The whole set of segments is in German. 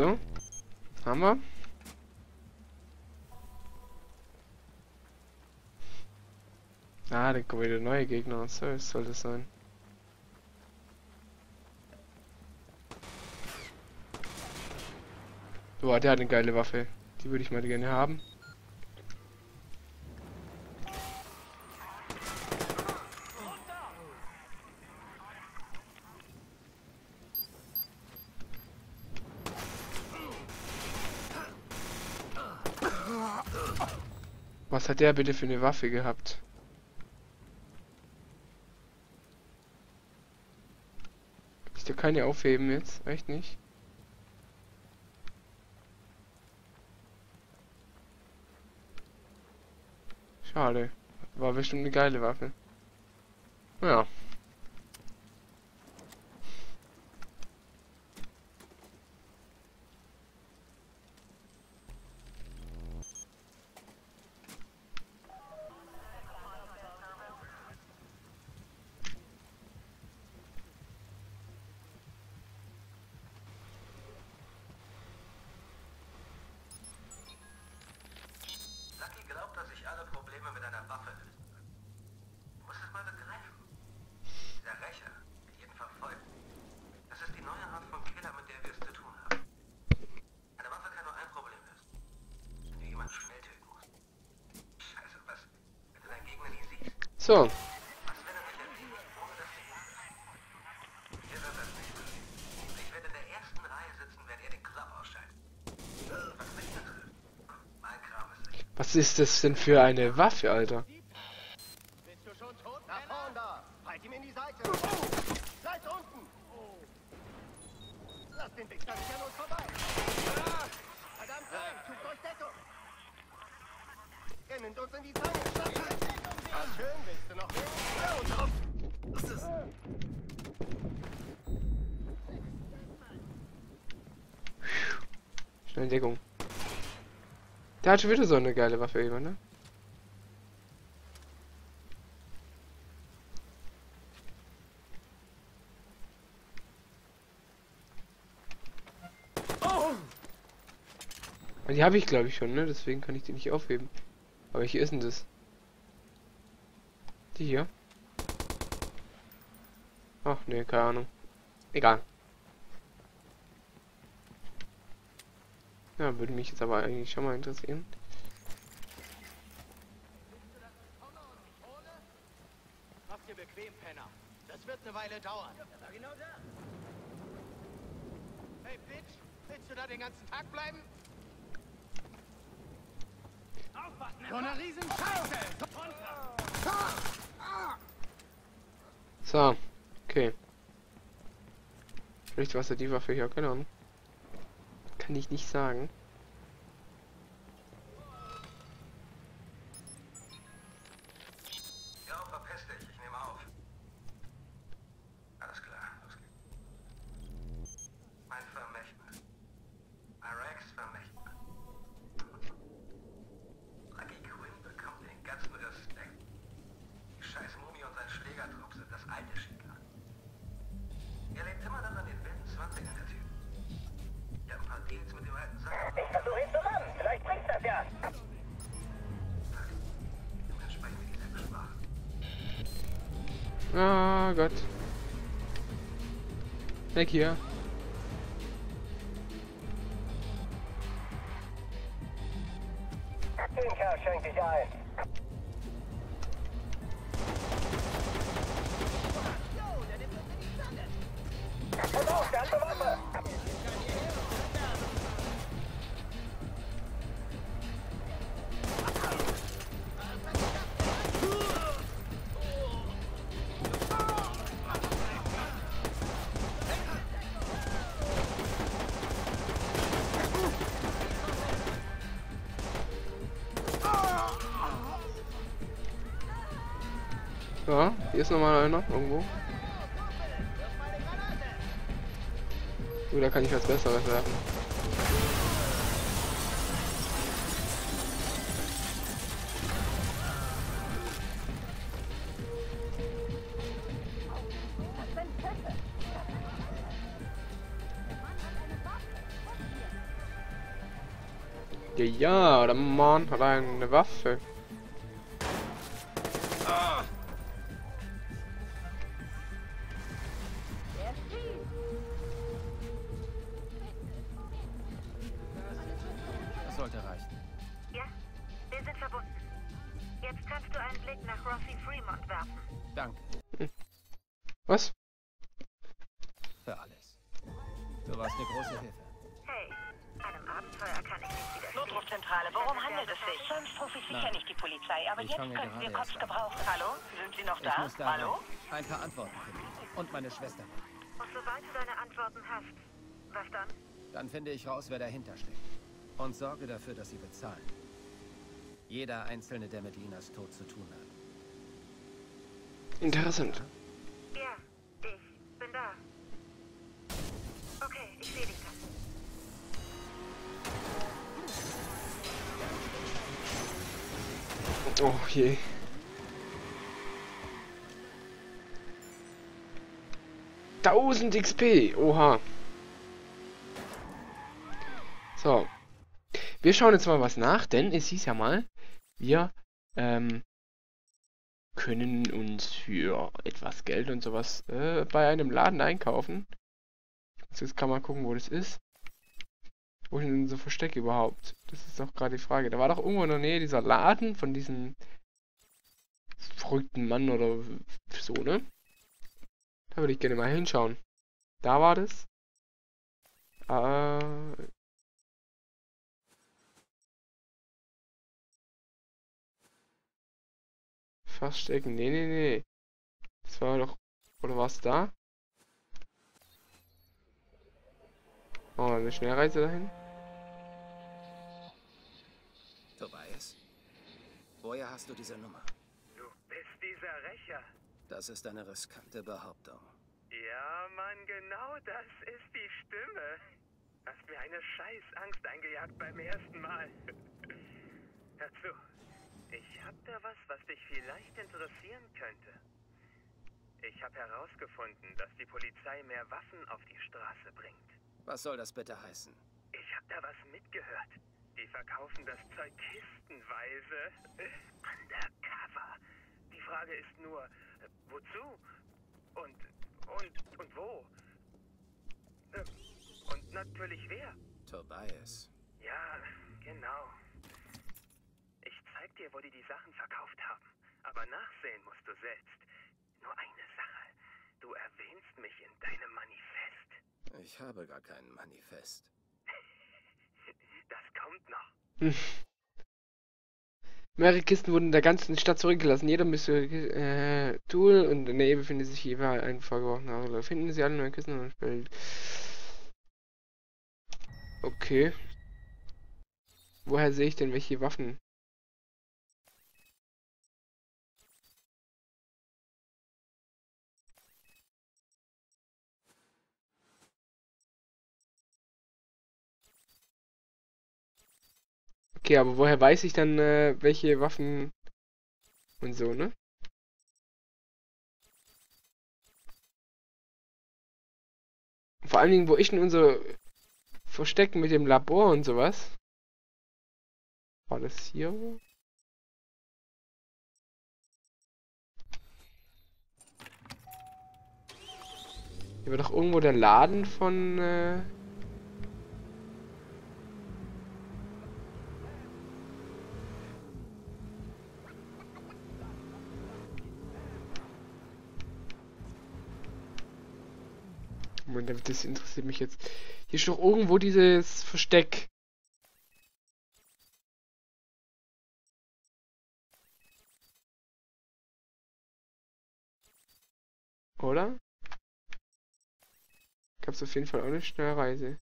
So. Haben wir. Ah, dann kommen wieder neue Gegner. So soll das sein. Boah, der hat eine geile Waffe. Die würde ich mal gerne haben. Was hat der bitte für eine Waffe gehabt? Ist der keine aufheben jetzt? Echt nicht? Schade. War bestimmt eine geile Waffe. Ja. So. Was ist das denn für eine Waffe, Alter? Bist du schon tot? Nach vorn da! Halt ihm in die Seite! Seid unten! Lass den Wichser nicht an uns vorbei! Verdammt, nein! Tut euch Deckung! Er nimmt uns in die Zange! Schön, willst du noch hin? Schnell in Deckung. Der hat schon wieder so eine geile Waffe, immer, ne? Die habe ich, glaube ich, schon, ne? Deswegen kann ich die nicht aufheben. Aber hier ist denn das? Hier. Ach ne, keine Ahnung. Egal. Ja, würde mich jetzt aber eigentlich schon mal interessieren. Macht ihr bequem, Penner. Das wird eine Weile dauern. Genau da. Hey, Bitch, willst du da den ganzen Tag bleiben? Aufpassen! So eine Riesenscheiße! So, okay. Vielleicht was er die Waffe hier, keine Ahnung. Kann ich nicht sagen. Ja, verpiss dich, ich nehme auf. Alles klar, los geht's. Mein Vermächtnis. Arax Vermächtnis. Raggy Quinn bekommt den ganzen Respekt. Die scheiß Mumie und sein Schlägertrupp sind das alte Schicksal. Er lebt immer noch an den wilden 20ern, der Typ. Ich hab ein paar Deals mit dem alten Sack. Ich versuche ihn zu ran, vielleicht bringt's das ja. Dann sprechen wir dieselbe Sprache. Ah, Gott. Weg hier. Den Kerl schenk dich ein. Ja, hier ist nochmal einer, irgendwo. Da kann ich was Besseres werfen. Ja, der Mann hat eine Waffe. Das sollte reichen. Ja, wir sind verbunden. Jetzt kannst du einen Blick nach Rossi Fremont werfen. Danke. Was? Für alles. Du warst eine große Hilfe. Hey, einem Abenteuer kann ich nicht widerstehen. Notrufzentrale, worum handelt es sich? 5 Profis kenne ich die Polizei, aber jetzt könnten wir Cops gebrauchen. Hallo? Sind Sie noch da? Hallo? Ein paar Antworten finden. Und meine Schwester. Und sobald du deine Antworten hast, was dann? Dann finde ich raus, wer dahinter steckt. Und sorge dafür, dass sie bezahlen. Jeder Einzelne, der mit Linas Tod zu tun hat. Interessant. Ja, ich bin da. Okay, ich sehe dich dann. Oh je. Tausend XP. Oha. So. Wir schauen jetzt mal was nach, denn es hieß ja mal, wir können uns für etwas Geld und sowas bei einem Laden einkaufen. Jetzt kann man gucken, wo das ist. Wohin denn so Versteck überhaupt? Das ist doch gerade die Frage. Da war doch irgendwo in der Nähe dieser Laden von diesem verrückten Mann oder so, ne? Da würde ich gerne mal hinschauen. Da war das. Verstecken. Nee, nee, nee. Das war doch... Oder war es da? Oh, eine Schnellreise dahin. Tobias, woher hast du diese Nummer? Du bist dieser Rächer. Das ist eine riskante Behauptung. Ja, Mann, genau das ist die Stimme. Hast mir eine Scheißangst eingejagt beim ersten Mal. Hör zu, ich hab da was, was dich vielleicht interessieren könnte. Ich habe herausgefunden, dass die Polizei mehr Waffen auf die Straße bringt. Was soll das bitte heißen? Ich hab da was mitgehört. Die verkaufen das Zeug kistenweise. Undercover. Die Frage ist nur, wozu? Und wo? Und natürlich wer? Tobias. Ja, genau. Ich zeig dir, wo die Sachen verkauft haben. Aber nachsehen musst du selbst. Nur eine Sache. Du erwähnst mich in deinem Manifest. Ich habe gar kein Manifest. Das kommt noch. Mehrere Kisten wurden in der ganzen Stadt zurückgelassen. Jeder müsste Tool und in der Nähe befindet sich jeweils ein vergeworfener Hauser. Finden Sie alle neuen Kisten und Bild. Okay. Woher sehe ich denn welche Waffen? Okay, aber woher weiß ich dann, welche Waffen und so, ne? Vor allen Dingen, wo ich in unser Versteck mit dem Labor und sowas. War das hier? Hier war doch irgendwo der Laden von, Moment, das interessiert mich jetzt. Hier ist doch irgendwo dieses Versteck. Oder? Gab's auf jeden Fall auch eine Schnellreise.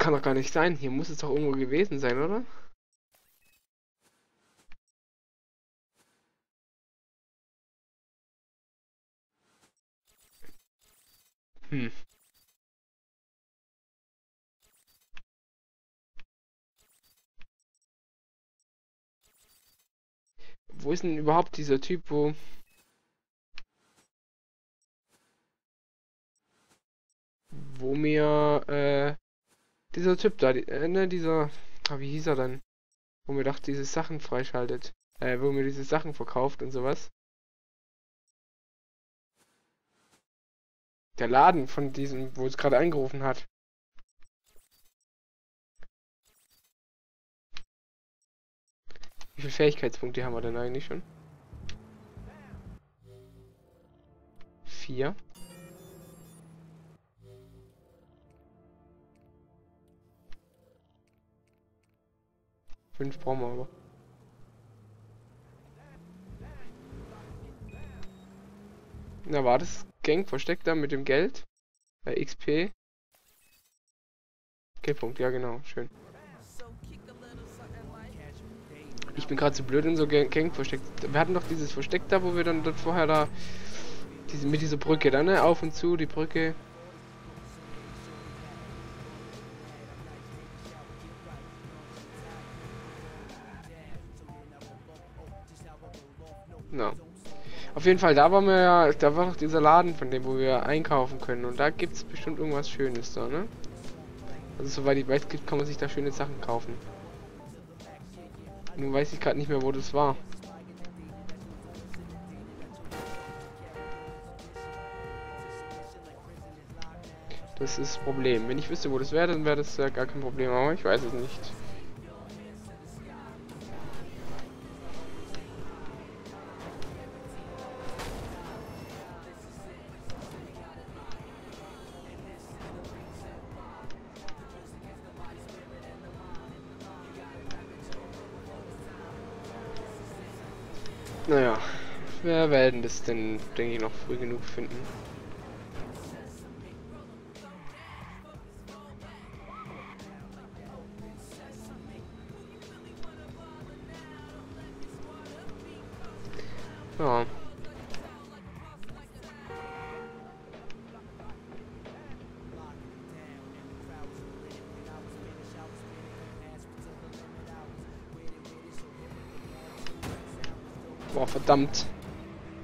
Kann doch gar nicht sein. Hier muss es doch irgendwo gewesen sein, oder? Hm. Wo ist denn überhaupt dieser Typ, wo... Wo mir, dieser Typ da, ne, dieser... Ah, wie hieß er dann? Wo mir doch diese Sachen freischaltet. Wo mir diese Sachen verkauft und sowas. Der Laden von diesem, wo es gerade angerufen hat. Wie viele Fähigkeitspunkte haben wir denn eigentlich schon? 4. Fünf brauchen wir aber. Na, war das Gang versteckt da mit dem Geld? XP. G-Punkt, ja genau, schön. Ich bin gerade zu blöd in so Gang versteckt. Wir hatten doch dieses Versteck da, wo wir dann dort vorher da... Diese, mit dieser Brücke dann, ne? Auf und zu, die Brücke. No. Auf jeden Fall, da waren wir ja, da war doch dieser Laden von dem, wo wir einkaufen können. Und da gibt es bestimmt irgendwas Schönes da, ne? Also soweit ich weiß, kann man sich da schöne Sachen kaufen. Nun weiß ich gerade nicht mehr, wo das war. Das ist das Problem. Wenn ich wüsste, wo das wäre, dann wäre das ja gar kein Problem, aber ich weiß es nicht. Naja, wir werden das denn, denke ich, noch früh genug finden. Ja. Boah, verdammt.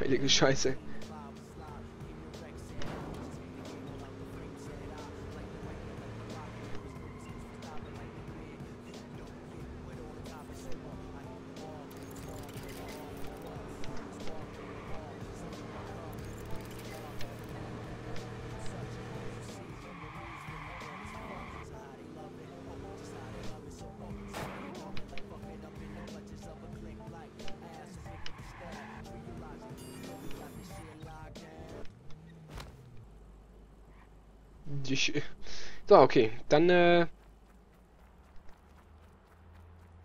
Heilige Scheiße. So, okay, dann gehen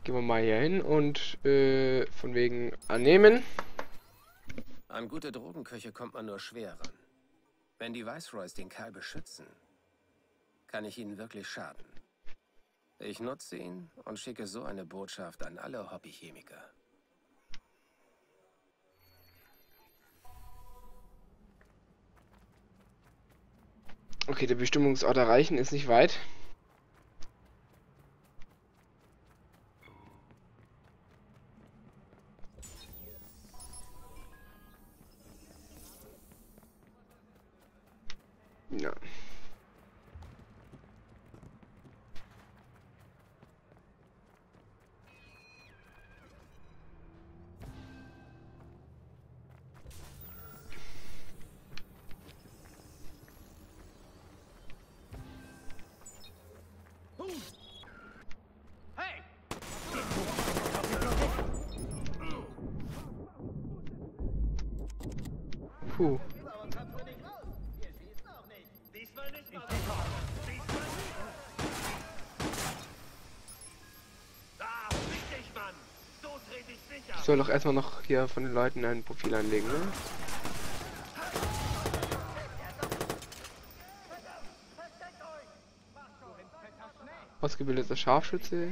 wir mal hier hin und von wegen annehmen. An gute Drogenköche kommt man nur schwer ran. Wenn die Viceroys den Kerl beschützen, kann ich ihnen wirklich schaden. Ich nutze ihn und schicke so eine Botschaft an alle Hobbychemiker. Okay, der Bestimmungsort erreichen ist nicht weit. Ja. Puh. Ich soll doch erstmal noch hier von den Leuten ein Profil anlegen, ne? Ausgebildeter Scharfschütze.